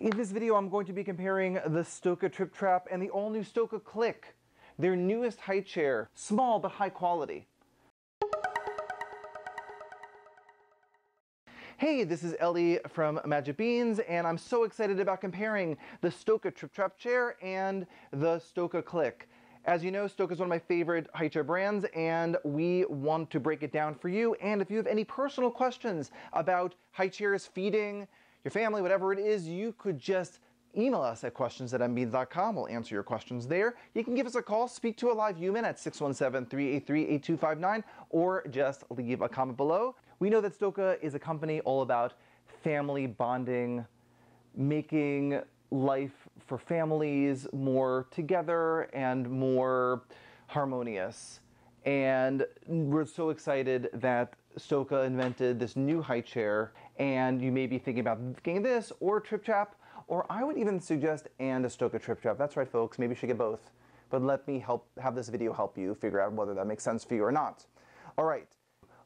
In this video, I'm going to be comparing the Stokke Tripp Trapp and the all-new Stokke Clikk, their newest high chair, small but high quality. Hey, this is Ellie from Magic Beans, and I'm so excited about comparing the Stokke Tripp Trapp chair and the Stokke Clikk. As you know, Stokke is one of my favorite high chair brands, and we want to break it down for you. And if you have any personal questions about high chairs, feeding your family, whatever it is, you could just email us at questions@mbeans.com. We'll answer your questions there. You can give us a call, speak to a live human at 617-383-8259, or just leave a comment below. We know that Stokke is a company all about family bonding, making life for families more together and more harmonious. And we're so excited that Stokke invented this new high chair, and you may be thinking about getting this or Tripp Trapp, or I would even suggest and a Stokke Tripp Trapp. That's right, folks, maybe you should get both, but let me have this video help you figure out whether that makes sense for you or not. All right,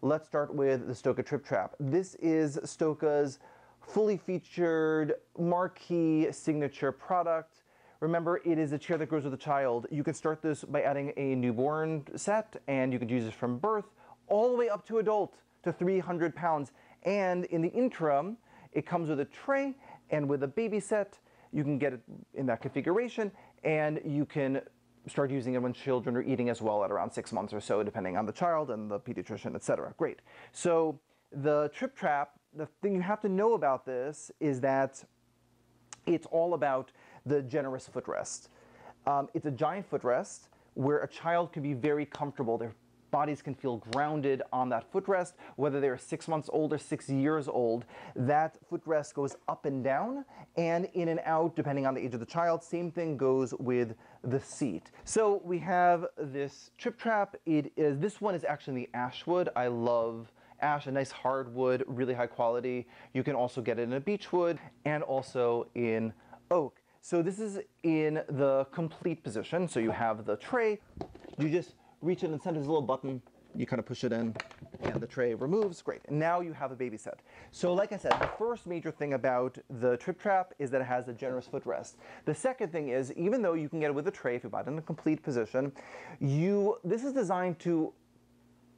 let's start with the Stokke Tripp Trapp. This is Stokke's fully featured marquee signature product. Remember, it is a chair that grows with a child. You can start this by adding a newborn set, and you can use this from birth all the way up to adult, to 300 pounds. And in the interim, it comes with a tray and with a baby set. You can get it in that configuration, and you can start using it when children are eating as well at around 6 months or so, depending on the child and the pediatrician, etc. Great. So the Tripp Trapp, the thing you have to know about this is that it's all about the generous footrest. It's a giant footrest where a child can be very comfortable. Their bodies can feel grounded on that footrest, whether they're 6 months old or 6 years old. That footrest goes up and down and in and out depending on the age of the child. Same thing goes with the seat. So we have this Tripp Trapp. This one is actually in the ash wood. I love ash, a nice hardwood, really high quality. You can also get it in a beech wood and also in oak. So this is in the complete position. So you have the tray. You just reach in and send this little button, you kind of push it in, and the tray removes. Great. And now you have a baby set. So like I said, the first major thing about the Tripp Trapp is that it has a generous footrest. The second thing is, even though you can get it with a tray if you buy it in a complete position, this is designed to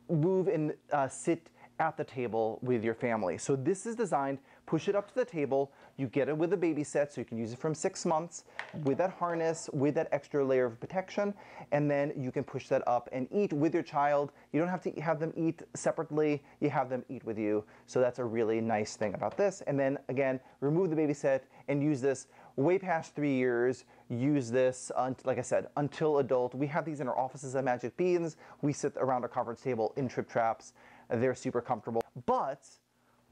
move and sit at the table with your family. So this is designed, push it up to the table, you get it with a baby set, so you can use it from 6 months with that harness, with that extra layer of protection, and then you can push that up and eat with your child. You don't have to have them eat separately, you have them eat with you. So that's a really nice thing about this. And then again, remove the baby set and use this way past 3 years. Use this, like I said, until adult. We have these in our offices at Magic Beans. We sit around our conference table in Tripp Trapps. They're super comfortable. But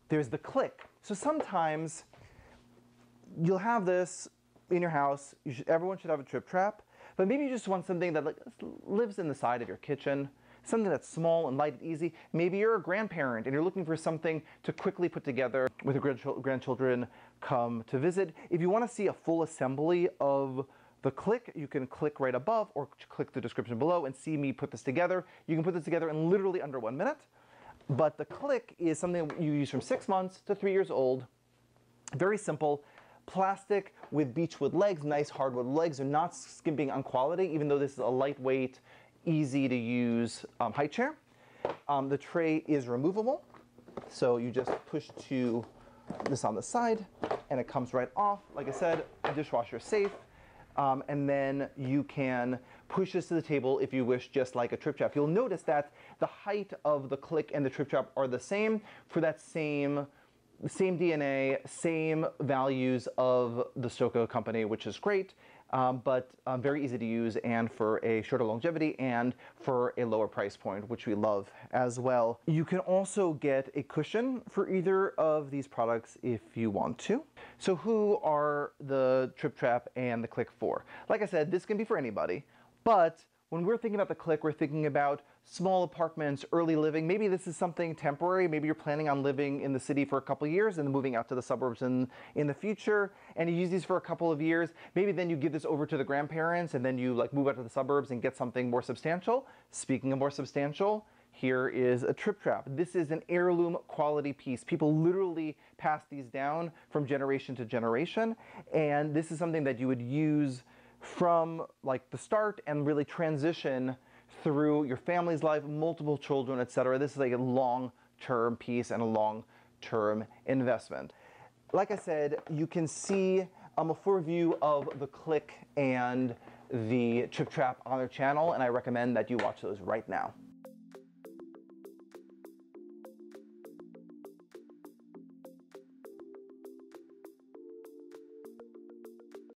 there's the Clikk. So sometimes you'll have this in your house. Everyone should have a Tripp Trapp, but maybe you just want something that lives in the side of your kitchen, something that's small and light and easy. Maybe you're a grandparent and you're looking for something to quickly put together with your grandchildren come to visit. If you want to see a full assembly of the Clikk, you can click right above or click the description below and see me put this together. You can put this together in literally under 1 minute. But the Clikk is something you use from 6 months to 3 years old. Very simple, plastic with beechwood legs, nice hardwood legs. They're not skimping on quality, even though this is a lightweight, easy to use high chair. The tray is removable. So you just push to this on the side and it comes right off. Like I said, dishwasher safe. And then you can push this to the table if you wish, just like a Tripp Trapp. You'll notice that the height of the Clikk and the Tripp Trapp are the same for that same DNA, same values of the Stokke company, which is great, but very easy to use and for a shorter longevity and for a lower price point, which we love as well. You can also get a cushion for either of these products if you want to. So who are the Tripp Trapp and the Clikk for? Like I said, this can be for anybody, but when we're thinking about the Clikk, we're thinking about small apartments, early living. Maybe this is something temporary. Maybe you're planning on living in the city for a couple of years and moving out to the suburbs in the future, and you use these for a couple of years. Maybe then you give this over to the grandparents and then you move out to the suburbs and get something more substantial. Speaking of more substantial, Here is a Tripp Trapp. This is an heirloom quality piece. People literally pass these down from generation to generation, and this is something that you would use from like the start and really transition through your family's life, multiple children, etc. This is like a long-term piece and a long-term investment. Like I said, you can see a full review of the Clikk and the Tripp Trapp on their channel, and I recommend that you watch those right now.